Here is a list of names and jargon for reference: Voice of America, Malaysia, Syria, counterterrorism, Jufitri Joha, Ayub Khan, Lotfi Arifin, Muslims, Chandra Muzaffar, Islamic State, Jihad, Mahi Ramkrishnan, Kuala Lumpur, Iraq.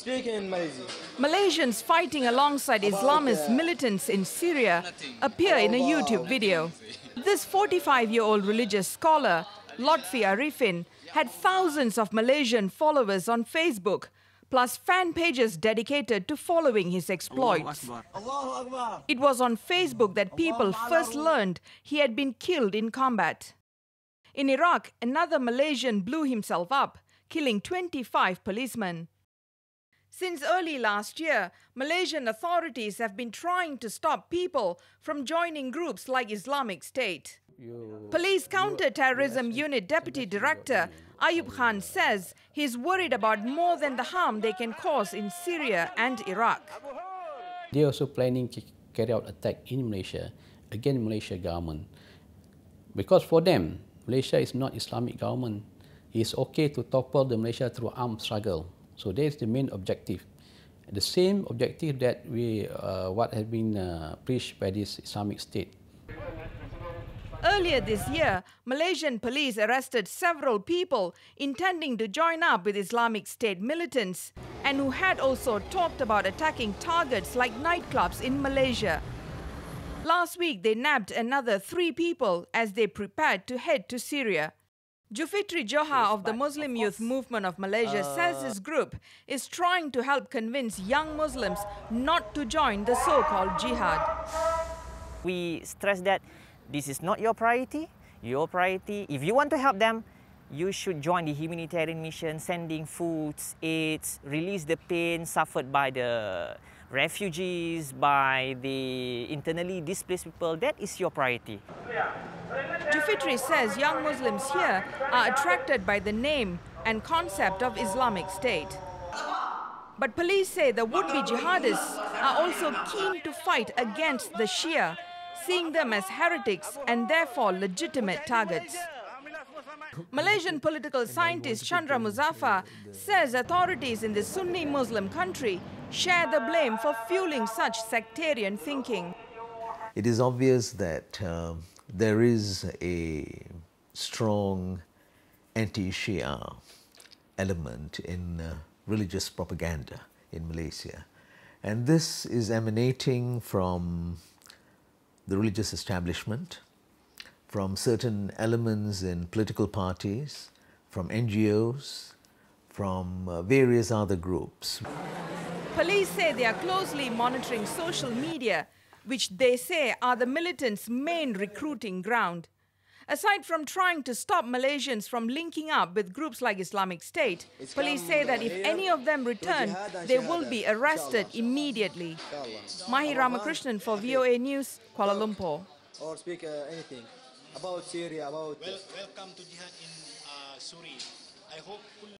Speaking in Malaysia. Malaysians fighting alongside Islamist militants in Syria appear in a YouTube video. This 45-year-old religious scholar, Lotfi Arifin, had thousands of Malaysian followers on Facebook, plus fan pages dedicated to following his exploits. It was on Facebook that people first learned he had been killed in combat. In Iraq, another Malaysian blew himself up, killing 25 policemen. Since early last year, Malaysian authorities have been trying to stop people from joining groups like Islamic State. Police Counter-Terrorism Unit Deputy Director Ayub Khan says he's worried about more than the harm they can cause in Syria and Iraq. They are also planning to carry out attack in Malaysia against Malaysia government. Because for them, Malaysia is not Islamic government. It's okay to topple the Malaysia through armed struggle. So that's the main objective. The same objective that what has been preached by this Islamic State. Earlier this year, Malaysian police arrested several people intending to join up with Islamic State militants and who had also talked about attacking targets like nightclubs in Malaysia. Last week, they nabbed another 3 people as they prepared to head to Syria. Jufitri Joha of the Muslim Youth Movement of Malaysia says his group is trying to help convince young Muslims not to join the so-called jihad. We stress that this is not your priority. Your priority, if you want to help them, you should join the humanitarian mission, sending foods, aids, release the pain suffered by the refugees, by the internally displaced people. That is your priority. Jufitri says young Muslims here are attracted by the name and concept of Islamic State. But police say the would-be jihadists are also keen to fight against the Shia, seeing them as heretics and therefore legitimate targets. Malaysian political scientist Chandra Muzaffar says authorities in the Sunni Muslim country share the blame for fueling such sectarian thinking. It is obvious that there is a strong anti-Shia element in religious propaganda in Malaysia. And this is emanating from the religious establishment, from certain elements in political parties, from NGOs, from various other groups. Police say they are closely monitoring social media, which they say are the militants' main recruiting ground. Aside from trying to stop Malaysians from linking up with groups like Islamic State, police say that if any of them return, they will be arrested immediately. Mahi Ramkrishnan for VOA News, Kuala Lumpur. Or speak anything about Syria, about... Welcome to jihad in Syria. I hope...